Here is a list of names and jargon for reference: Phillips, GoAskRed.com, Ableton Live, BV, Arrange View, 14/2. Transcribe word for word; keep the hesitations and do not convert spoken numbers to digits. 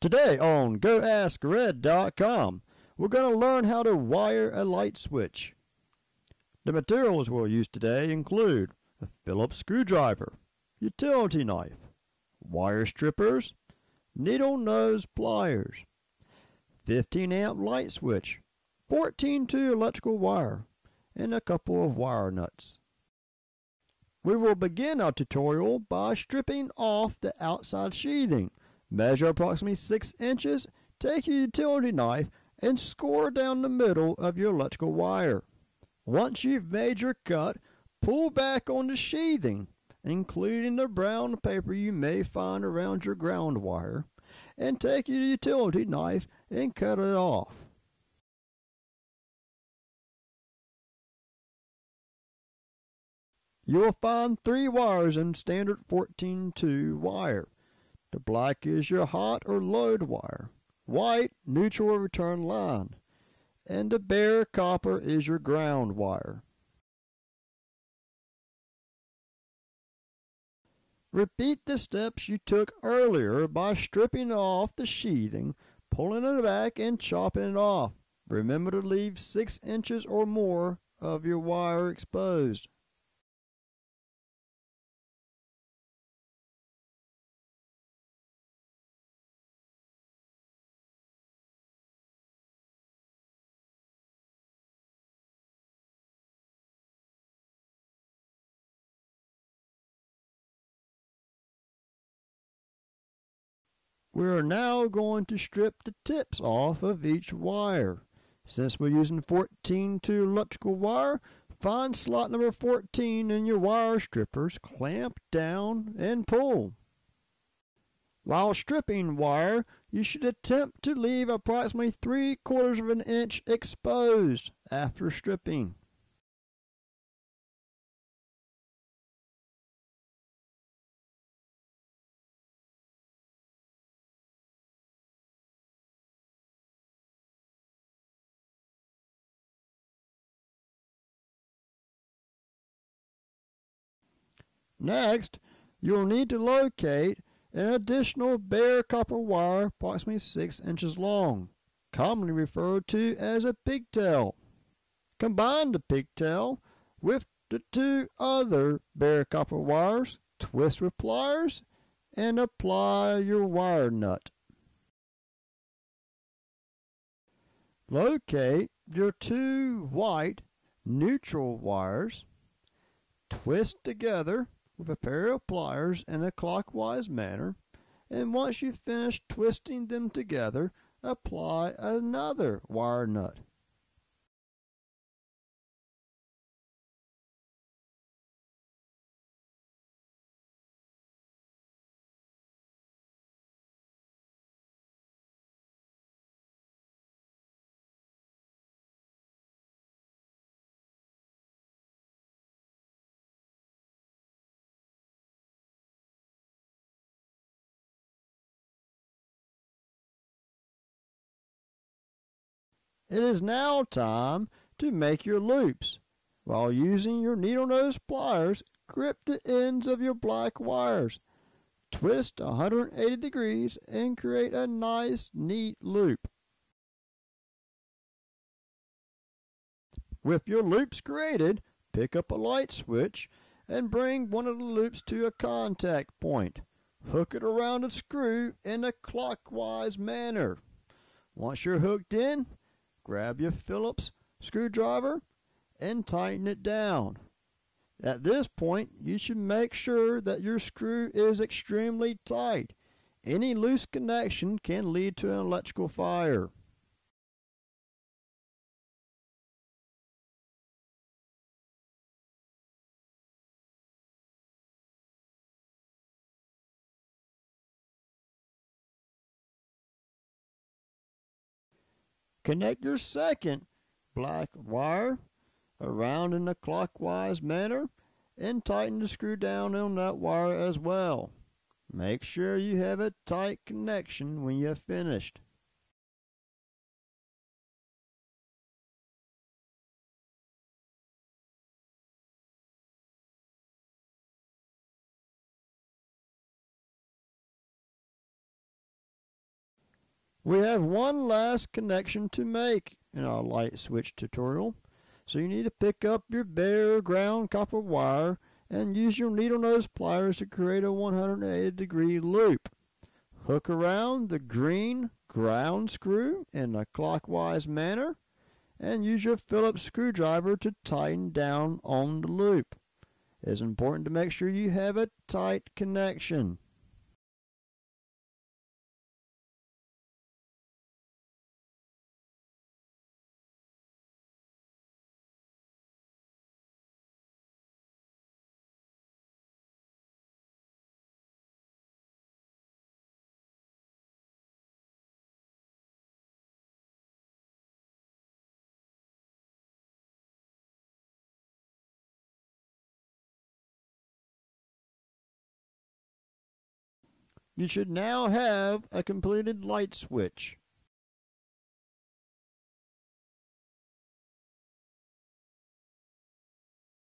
Today on Go Ask Red dot com, we're going to learn how to wire a light switch. The materials we'll use today include a Phillips screwdriver, utility knife, wire strippers, needle nose pliers, fifteen amp light switch, fourteen two electrical wire, and a couple of wire nuts. We will begin our tutorial by stripping off the outside sheathing. Measure approximately six inches, take your utility knife, and score down the middle of your electrical wire. Once you've made your cut, pull back on the sheathing, including the brown paper you may find around your ground wire, and take your utility knife and cut it off. You will find three wires in standard fourteen two wire. The black is your hot or load wire, white, neutral or return line, and the bare copper is your ground wire. Repeat the steps you took earlier by stripping off the sheathing, pulling it back, and chopping it off. Remember to leave six inches or more of your wire exposed. We are now going to strip the tips off of each wire. Since we're using fourteen two electrical wire, find slot number fourteen in your wire strippers, clamp down, and pull. While stripping wire, you should attempt to leave approximately three quarters of an inch exposed after stripping. Next, you will need to locate an additional bare copper wire approximately six inches long, commonly referred to as a pigtail. Combine the pigtail with the two other bare copper wires, twist with pliers, and apply your wire nut. Locate your two white neutral wires, twist together with a pair of pliers in a clockwise manner, and once you've finished twisting them together, apply another wire nut. It is now time to make your loops. While using your needle nose pliers, grip the ends of your black wires. Twist one hundred eighty degrees and create a nice, neat loop. With your loops created, pick up a light switch and bring one of the loops to a contact point. Hook it around a screw in a clockwise manner. Once you're hooked in, grab your Phillips screwdriver and tighten it down. At this point, you should make sure that your screw is extremely tight. Any loose connection can lead to an electrical fire. Connect your second black wire around in a clockwise manner and tighten the screw down on that wire as well. Make sure you have a tight connection when you have finished. We have one last connection to make in our light switch tutorial. So you need to pick up your bare ground copper wire and use your needle nose pliers to create a one hundred eighty degree loop. Hook around the green ground screw in a clockwise manner and use your Phillips screwdriver to tighten down on the loop. It's important to make sure you have a tight connection. You should now have a completed light switch.